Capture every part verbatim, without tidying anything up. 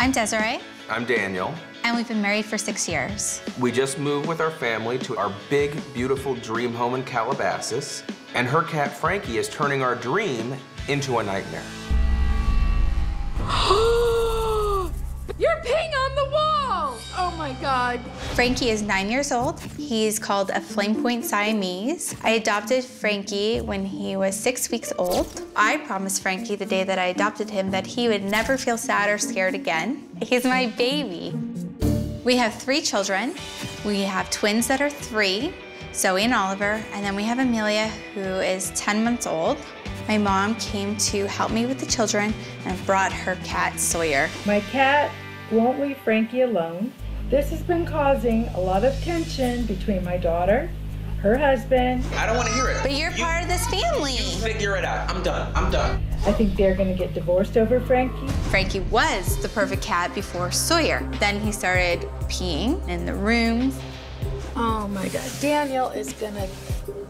I'm Desiree. I'm Daniel. And we've been married for six years. We just moved with our family to our big, beautiful dream home in Calabasas, and her cat Frankie is turning our dream into a nightmare. You're peeing on the wall! Oh my God. Frankie is nine years old. He's called a Flame Point Siamese. I adopted Frankie when he was six weeks old. I promised Frankie the day that I adopted him that he would never feel sad or scared again. He's my baby. We have three children. We have twins that are three, Zoe and Oliver, and then we have Amelia, who is ten months old. My mom came to help me with the children and brought her cat, Sawyer. My cat won't leave Frankie alone. This has been causing a lot of tension between my daughter, her husband. I don't want to hear it. But you're you, part of this family. You figure it out. I'm done. I'm done. I think they're going to get divorced over Frankie. Frankie was the perfect cat before Sawyer. Then he started peeing in the rooms. Oh my God, Daniel is gonna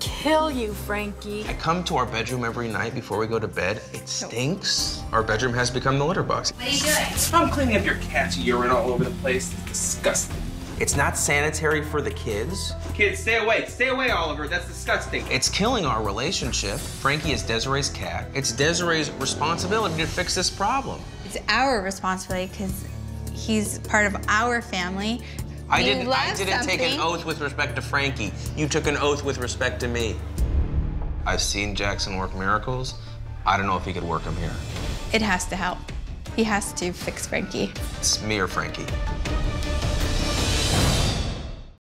kill you, Frankie. I come to our bedroom every night before we go to bed. It stinks. Our bedroom has become the litter box. What are you doing? I'm cleaning up your cat's urine all over the place. It's disgusting. It's not sanitary for the kids. Kids, stay away. Stay away, Oliver. That's disgusting. It's killing our relationship. Frankie is Desiree's cat. It's Desiree's responsibility to fix this problem. It's our responsibility because he's part of our family. I didn't, I didn't take an oath with respect to Frankie. You took an oath with respect to me. I've seen Jackson work miracles. I don't know if he could work them here. It has to help. He has to fix Frankie. It's me or Frankie.